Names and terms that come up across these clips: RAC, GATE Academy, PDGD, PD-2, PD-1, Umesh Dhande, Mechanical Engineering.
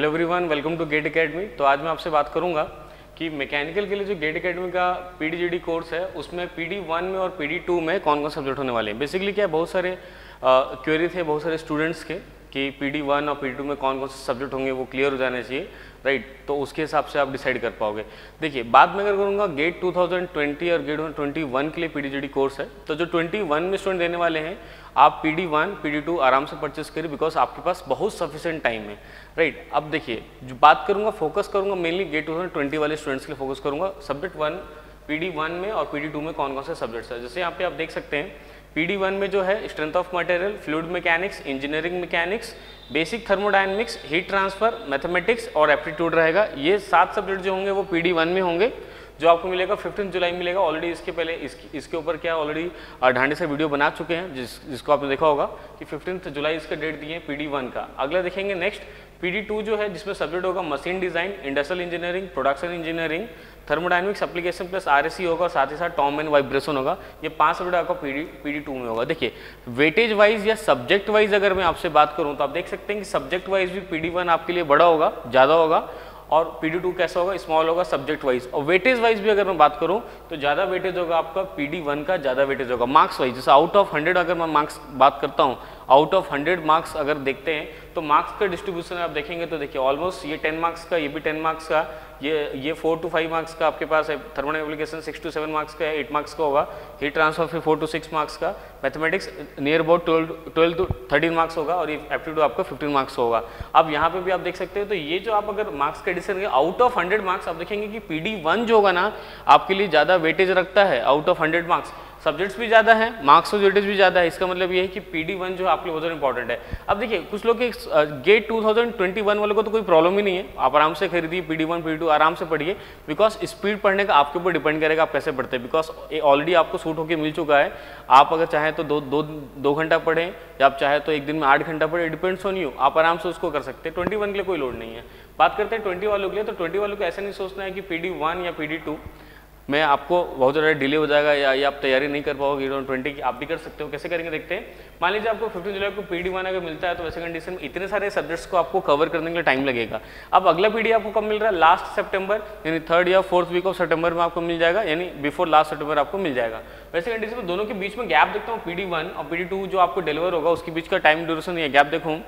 Hello everyone, welcome to GATE academy. तो आज मैं आपसे बात करूंगा कि मैकेनिकल के लिए जो गेट एकेडमी का पीडीजीडी कोर्स है उसमें PD-1 में और PD-2 में कौन कौन सब्जेक्ट होने वाले हैं। बेसिकली क्या है, बहुत सारे क्वेरी थे बहुत सारे स्टूडेंट्स के कि PD-1 और PD-2 में कौन कौन से सब्जेक्ट होंगे वो क्लियर हो जाने चाहिए, राइट। तो उसके हिसाब से आप डिसाइड कर पाओगे। देखिए, बाद में अगर करूँगा गेट 2020 और गेट 2021 के लिए PDGD कोर्स है, तो जो 21 में स्टूडेंट देने वाले हैं आप PD-1 PD-2 आराम से परचेस करिए, बिकॉज आपके पास बहुत सफिशेंट टाइम है, राइट। अब देखिए, जो बात करूँगा फोकस करूँगा मेनली गेट 2020 वाले स्टूडेंट्स के लिए फोकस करूँगा। सब्जेक्ट वन PD-1 में और PD-2 में कौन कौन से सब्जेक्ट्स है, जैसे यहाँ पे आप देख सकते हैं PD-1 में जो है strength of material, fluid mechanics, engineering mechanics, basic thermodynamics, heat transfer, mathematics और एप्टीट्यूड रहेगा। ये 7 सब्जेक्ट जो होंगे वो PD-1 में होंगे, जो आपको मिलेगा 15 जुलाई मिलेगा। ऑलरेडी इसके पहले इसके ऊपर क्या ऑलरेडी ढांडे से वीडियो बना चुके हैं, जिसको आपने देखा होगा कि 15 जुलाई इसका डेट दिए हैं PD-1 का। अगला देखेंगे नेक्स्ट PD-2 जो है, जिसमें सब्जेक्ट होगा machine design, industrial engineering, production engineering, thermodynamics application plus RAC होगा और साथ ही साथ टॉम एंड वाइब्रेशन होगा। ये 5 सब्जेक्ट आपका PD-2 में होगा। देखिए, वेटेज वाइज या सब्जेक्ट वाइज अगर मैं आपसे बात करूँ तो आप देख सकते हैं कि सब्जेक्ट वाइज भी PD-1 आपके लिए बड़ा होगा, ज़्यादा होगा, और PD-2 कैसा होगा, स्मॉल होगा सब्जेक्ट वाइज। और वेटेज वाइज भी अगर मैं बात करूं तो ज़्यादा वेटेज होगा आपका PD-1 का, ज़्यादा वेटेज होगा। मार्क्स वाइज, जैसे आउट ऑफ 100 अगर मैं मार्क्स बात करता हूं, आउट ऑफ 100 मार्क्स अगर देखते हैं तो मार्क्स का डिस्ट्रीब्यूशन आप देखेंगे तो देखिए ऑलमोस्ट ये 10 मार्क्स का, ये भी 10 मार्क्स का, ये 4 to 5 मार्क्स का आपके पास है, थर्मोडायनेमिक एप्लीकेशन 6 to 7 मार्क्स का है, 8 मार्क्स का होगा, हीट ट्रांसफर फिर 4 to 6 मार्क्स का, mathematics near about 12 to 13 marks होगा और ये एप्टीट्यूड आपका 15 मार्क्स होगा। अब यहाँ पे भी आप देख सकते हैं। तो ये जो आप अगर मार्क्स का डिसीजन आउट ऑफ 100 मार्क्स आप देखेंगे कि PD-1 जो होगा ना आपके लिए ज़्यादा वेटेज रखता है। आउट ऑफ 100 मार्क्स सब्जेक्ट्स भी ज़्यादा है, मार्क्स वेटेज भी ज़्यादा है, इसका मतलब ये है कि PD-1 जो आपके लिए बहुत इंपॉर्टेंट है। अब देखिए, कुछ लोग के गेट 2021 वालों को तो कोई प्रॉब्लम ही नहीं है, आप आराम से खरीदिए PD-1 PD-2 आराम से पढ़िए, बिकॉज स्पीड पढ़ने का आपके ऊपर डिपेंड करेगा आप कैसे पढ़ते हैं, बिकॉज ये ऑलरेडी आपको सूट होकर मिल चुका है। आप अगर चाहें तो दो घंटा पढ़ें या आप चाहें तो एक दिन में 8 घंटा पढ़ें, डिपेंड्स ऑन यू, आप आराम से उसको कर सकते हैं। 21 के लिए कोई लोड नहीं है। बात करते हैं 20 वालों के लिए, तो 20 वालों को ऐसा नहीं सोचना है कि PD-1 या PD-2 मैं आपको बहुत ज़्यादा डिले हो जाएगा या आप तैयारी नहीं कर पाओगे। 20 की आप भी कर सकते हो, कैसे करेंगे देखते हैं। मान लीजिए आपको 15 जुलाई को PD-1 अगर मिलता है तो वैसे कंडीशन में इतने सारे सब्जेक्ट्स को आपको कवर करने के लिए टाइम लगेगा। अब अगला PD आपको कब मिल रहा है, लास्ट सेप्टेम्बर, यानी 3rd या 4th वीक ऑफ सेप्टेम्बर में आपको मिल जाएगा, यानी बिफोर लास्ट सेप्टेम्बर आपको मिल जाएगा। वैसे कंडीशन में दोनों के बीच में गैप देखता हूँ, PD-1 और PD-2 जो आपको डिलीवर होगा उसके बीच का टाइम ड्यूरेशन या गैप देखूँ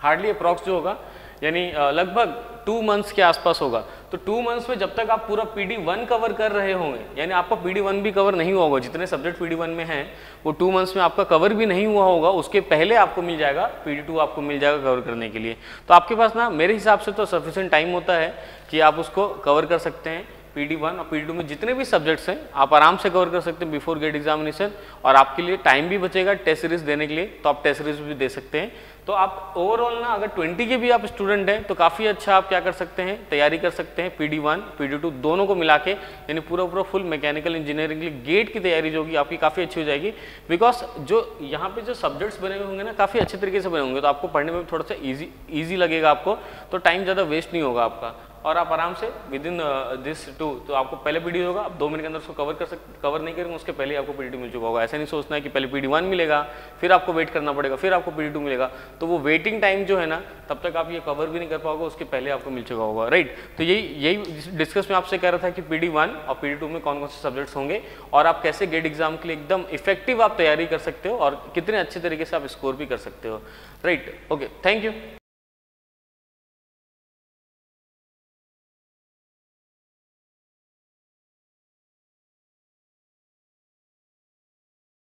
हार्डली अप्रॉक्स जो होगा यानी लगभग 2 मंथ्स के आसपास होगा। तो 2 मंथ्स में जब तक आप पूरा PD-1 कवर कर रहे होंगे, यानी आपका PD-1 भी कवर नहीं हुआ होगा, जितने सब्जेक्ट PD-1 में हैं वो 2 मंथ्स में आपका कवर भी नहीं हुआ होगा, उसके पहले आपको मिल जाएगा PD-2 आपको मिल जाएगा कवर करने के लिए। तो आपके पास ना मेरे हिसाब से तो सफिशिएंट टाइम होता है कि आप उसको कवर कर सकते हैं। PD-1 और PD-2 में जितने भी सब्जेक्ट्स हैं आप आराम से कवर कर सकते हैं बिफोर गेट एग्जामिनेशन, और आपके लिए टाइम भी बचेगा टेस्ट सीरीज देने के लिए, तो आप टेस्ट सीरीज भी दे सकते हैं। तो आप ओवरऑल ना अगर 20 के भी आप स्टूडेंट हैं तो काफ़ी अच्छा आप क्या कर सकते हैं, तैयारी कर सकते हैं PD-1 PD-2 दोनों को मिला के, यानी पूरा फुल मैकेनिकल इंजीनियरिंग के लिए गेट की तैयारी जो होगी आपकी काफ़ी अच्छी हो जाएगी, बिकॉज जो यहाँ पे जो सब्जेक्ट्स बने हुए होंगे ना काफ़ी अच्छे तरीके से बने होंगे, तो आपको पढ़ने में थोड़ा सा ईजी लगेगा आपको, तो टाइम ज़्यादा वेस्ट नहीं होगा आपका, और आप आराम से विदिन दिस टू, तो आपको पहले PD होगा आप 2 मिनट के अंदर उसको कवर नहीं करेंगे, उसके पहले आपको PD-2 मिल चुका होगा। ऐसा नहीं सोचना है कि पहले PD-1 मिलेगा फिर आपको वेट करना पड़ेगा फिर आपको PD-2 मिलेगा, तो वो वेटिंग टाइम जो है ना तब तक आप ये कवर भी नहीं कर पाओगे, उसके पहले आपको मिल चुका होगा, राइट। तो यही डिस्कस में आपसे कह रहा था कि PD-1 और PD-2 में कौन कौन से सब्जेक्ट्स होंगे और आप कैसे गेट एग्जाम के लिए एकदम इफेक्टिव आप तैयारी कर सकते हो और कितने अच्छे तरीके से आप स्कोर भी कर सकते हो, राइट। Okay, thank you.